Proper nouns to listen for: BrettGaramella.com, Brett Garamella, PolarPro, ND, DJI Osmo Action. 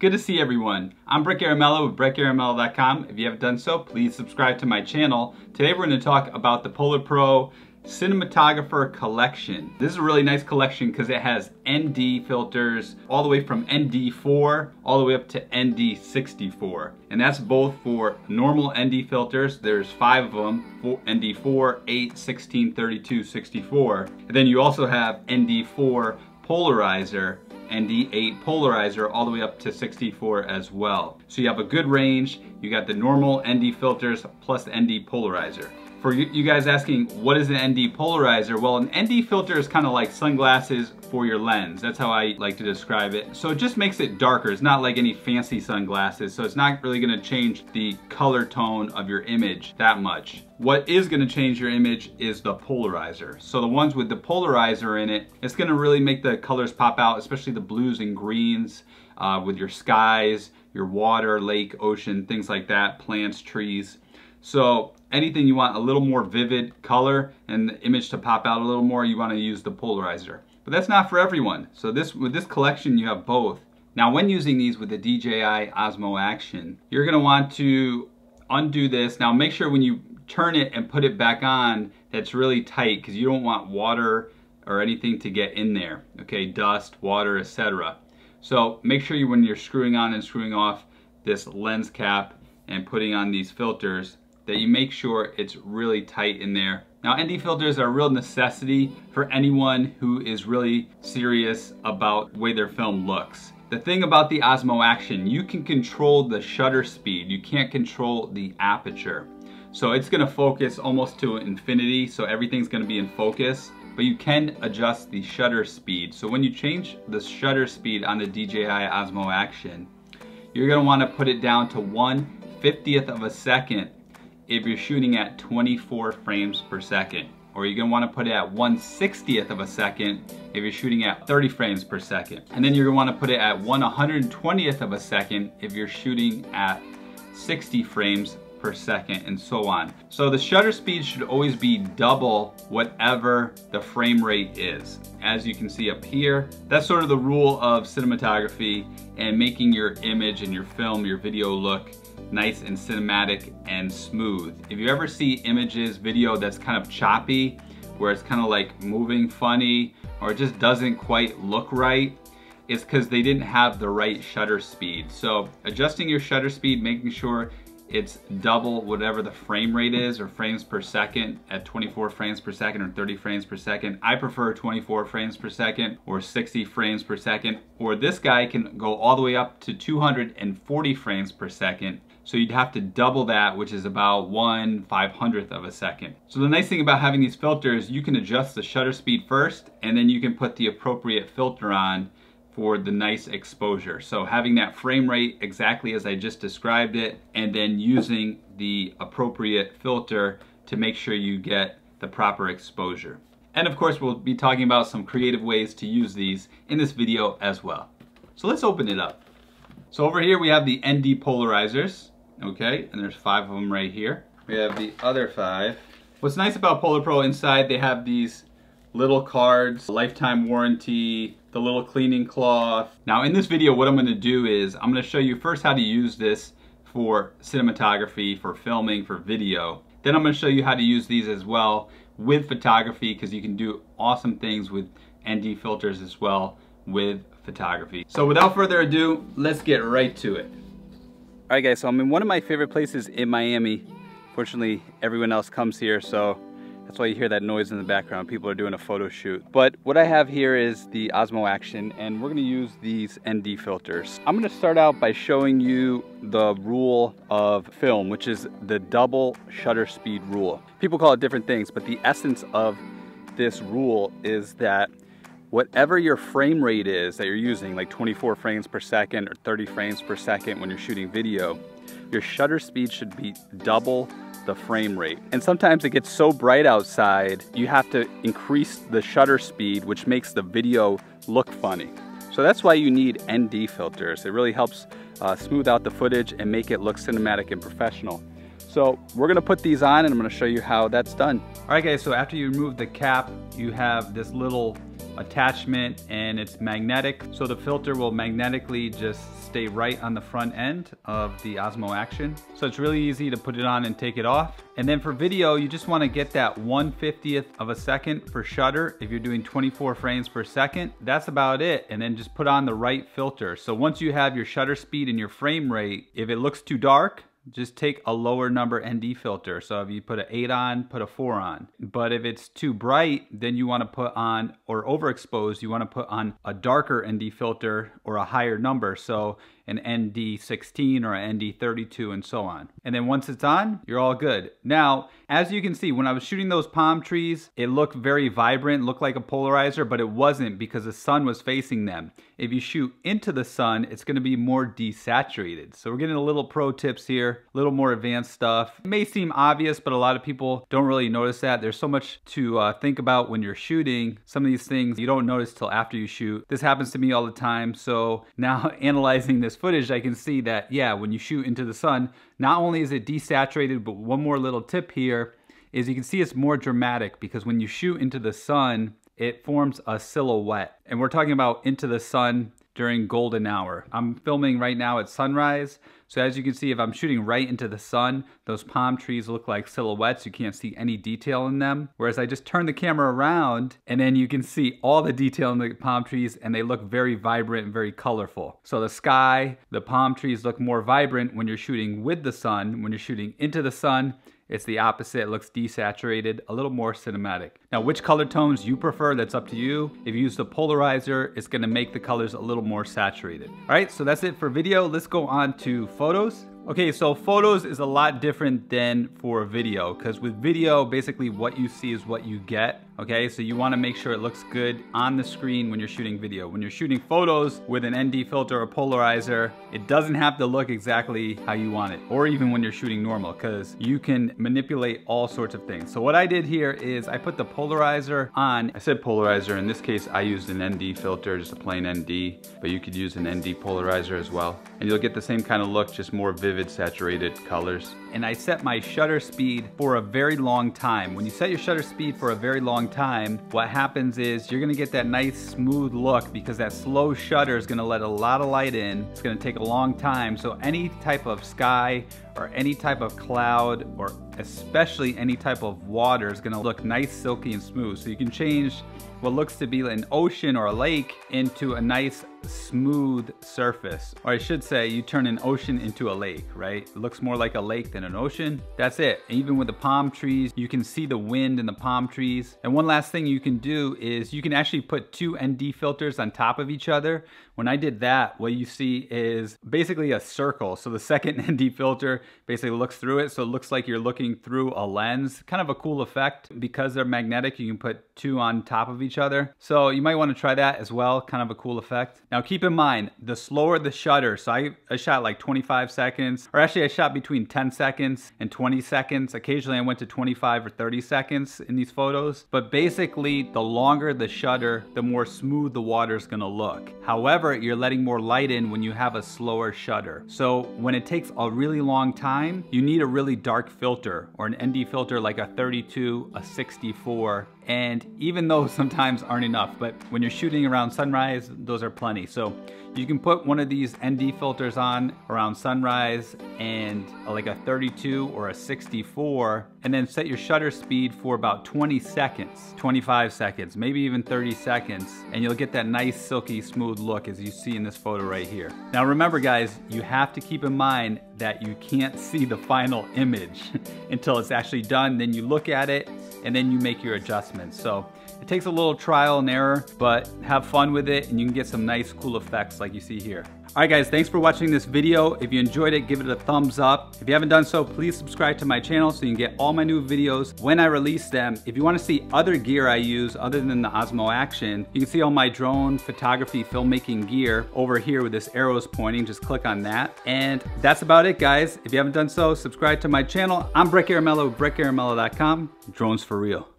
Good to see everyone. I'm Brett Garamella with BrettGaramella.com. If you haven't done so, please subscribe to my channel. Today we're going to talk about the PolarPro Cinematographer Collection. This is a really nice collection because it has ND filters all the way from ND4 all the way up to ND64. And that's both for normal ND filters. There's 5 of them, ND4, 8, 16, 32, 64. And then you also have ND4 polarizer, ND8 polarizer all the way up to 64 as well. So you have a good range. You got the normal ND filters plus ND polarizer. For you guys asking, what is an ND polarizer? Well, an ND filter is kind of like sunglasses for your lens. That's how I like to describe it. So it just makes it darker. It's not like any fancy sunglasses. So it's not really gonna change the color tone of your image that much. What is gonna change your image is the polarizer. So the ones with the polarizer in it, it's gonna really make the colors pop out, especially the blues and greens with your skies, your water, lake, ocean, things like that, plants, trees. So anything you want a little more vivid color and the image to pop out a little more, you want to use the polarizer. But that's not for everyone. So with this collection, you have both. Now, when using these with the DJI Osmo Action, you're going to want to undo this. Now, make sure when you turn it and put it back on, that's really tight because you don't want water or anything to get in there. Okay, dust, water, etc. So make sure when you're screwing on and screwing off this lens cap and putting on these filters, that you make sure it's really tight in there. Now, ND filters are a real necessity for anyone who is really serious about the way their film looks. The thing about the Osmo Action, you can control the shutter speed. You can't control the aperture. So it's gonna focus almost to infinity, so everything's gonna be in focus, but you can adjust the shutter speed. So when you change the shutter speed on the DJI Osmo Action, you're gonna wanna put it down to 1/50th of a second if you're shooting at 24 frames per second, or you're gonna wanna put it at 1/60th of a second if you're shooting at 30 frames per second. And then you're gonna wanna put it at 1/120th of a second if you're shooting at 60 frames per second, and so on. So the shutter speed should always be double whatever the frame rate is. As you can see up here, that's sort of the rule of cinematography and making your image and your film, your video look nice and cinematic and smooth. If you ever see images, video that's kind of choppy, where it's kind of like moving funny, or it just doesn't quite look right, it's because they didn't have the right shutter speed. So adjusting your shutter speed, making sure it's double whatever the frame rate is, or frames per second, at 24 frames per second or 30 frames per second. I prefer 24 frames per second or 60 frames per second, or this guy can go all the way up to 240 frames per second. So you'd have to double that, which is about 1/500th of a second. So the nice thing about having these filters, you can adjust the shutter speed first, and then you can put the appropriate filter on for the nice exposure. So having that frame rate exactly as I just described it, and then using the appropriate filter to make sure you get the proper exposure. And of course, we'll be talking about some creative ways to use these in this video as well. So let's open it up. So over here we have the ND polarizers, okay? And there's 5 of them right here. We have the other 5. What's nice about PolarPro, inside they have these little cards, lifetime warranty, the little cleaning cloth. Now in this video, what I'm gonna do is I'm gonna show you first how to use this for cinematography, for filming, for video. Then I'm gonna show you how to use these as well with photography, because you can do awesome things with ND filters as well with photography. So without further ado, let's get right to it. All right guys, so I'm in one of my favorite places in Miami. Fortunately, everyone else comes here, so that's why you hear that noise in the background. People are doing a photo shoot. But what I have here is the Osmo Action, and we're gonna use these ND filters. I'm gonna start out by showing you the rule of film, which is the double shutter speed rule. People call it different things, but the essence of this rule is that whatever your frame rate is that you're using, like 24 frames per second or 30 frames per second when you're shooting video, your shutter speed should be double the frame rate. And sometimes it gets so bright outside, you have to increase the shutter speed, which makes the video look funny. So that's why you need ND filters. It really helps smooth out the footage and make it look cinematic and professional. So we're gonna put these on and I'm gonna show you how that's done. All right guys, so after you remove the cap, you have this little attachment and it's magnetic. So the filter will magnetically just stay right on the front end of the Osmo Action. So it's really easy to put it on and take it off. And then for video, you just wanna get that 1/50th of a second for shutter. If you're doing 24 frames per second, that's about it. And then just put on the right filter. So once you have your shutter speed and your frame rate, if it looks too dark, just take a lower number ND filter. So if you put an 8 on, put a 4 on. But if it's too bright, then you wanna put on, or overexposed, you wanna put on a darker ND filter or a higher number. So an ND16 or an ND32 and so on. And then once it's on, you're all good. Now, as you can see, when I was shooting those palm trees, it looked very vibrant, looked like a polarizer, but it wasn't because the sun was facing them. If you shoot into the sun, it's gonna be more desaturated. So we're getting a little pro tips here, a little more advanced stuff. It may seem obvious, but a lot of people don't really notice that. There's so much to think about when you're shooting. Some of these things you don't notice till after you shoot. This happens to me all the time. So now analyzing this footage, I can see that, yeah, when you shoot into the sun, not only is it desaturated, but one more little tip here is you can see it's more dramatic because when you shoot into the sun, it forms a silhouette. And we're talking about into the sun during golden hour. I'm filming right now at sunrise. So as you can see, if I'm shooting right into the sun, those palm trees look like silhouettes. You can't see any detail in them. Whereas I just turn the camera around and then you can see all the detail in the palm trees and they look very vibrant and very colorful. So the sky, the palm trees look more vibrant when you're shooting with the sun. When you're shooting into the sun, it's the opposite. It looks desaturated, a little more cinematic. Now, which color tones you prefer, that's up to you. If you use the polarizer, it's gonna make the colors a little more saturated. All right, so that's it for video. Let's go on to photos. Okay, so photos is a lot different than for video because with video, basically what you see is what you get, okay? So you wanna make sure it looks good on the screen when you're shooting video. When you're shooting photos with an ND filter or polarizer, it doesn't have to look exactly how you want it or even when you're shooting normal because you can manipulate all sorts of things. So what I did here is I put the polarizer on. I said polarizer, in this case, I used an ND filter, just a plain ND, but you could use an ND polarizer as well. And you'll get the same kind of look, just more vivid, saturated colors. And I set my shutter speed for a very long time. When you set your shutter speed for a very long time, what happens is you're gonna get that nice smooth look because that slow shutter is gonna let a lot of light in. It's gonna take a long time. So any type of sky or any type of cloud or especially any type of water is gonna look nice, silky, and smooth. So you can change what looks to be an ocean or a lake into a nice smooth surface. Or I should say you turn an ocean into a lake, right? It looks more like a lake than an ocean. That's it. Even with the palm trees, you can see the wind in the palm trees. And one last thing you can do is you can actually put two ND filters on top of each other. When I did that, what you see is basically a circle. So the second ND filter basically looks through it. So it looks like you're looking through a lens. Kind of a cool effect. Because they're magnetic, you can put two on top of each other. So you might want to try that as well. Kind of a cool effect. Now keep in mind, the slower the shutter, so I shot like 25 seconds, or actually I shot between 10 seconds and 20 seconds. Occasionally I went to 25 or 30 seconds in these photos, but basically the longer the shutter, the more smooth the water is gonna look. However, you're letting more light in when you have a slower shutter. So when it takes a really long time, you need a really dark filter or an ND filter like a 32, a 64, and even those sometimes aren't enough, but when you're shooting around sunrise, those are plenty. So you can put one of these ND filters on around sunrise and like a 32 or a 64, and then set your shutter speed for about 20 seconds, 25 seconds, maybe even 30 seconds, and you'll get that nice silky smooth look as you see in this photo right here. Now remember guys, you have to keep in mind that you can't see the final image until it's actually done. Then you look at it and then you make your adjustments. So it takes a little trial and error, but have fun with it and you can get some nice cool effects like you see here. All right guys, thanks for watching this video. If you enjoyed it, give it a thumbs up. If you haven't done so, please subscribe to my channel so you can get all my new videos when I release them. If you wanna see other gear I use other than the Osmo Action, you can see all my drone photography filmmaking gear over here with this arrows pointing, just click on that. And that's about it guys. If you haven't done so, subscribe to my channel. I'm Brett Garamella with BrettGaramella.com. Drones for real.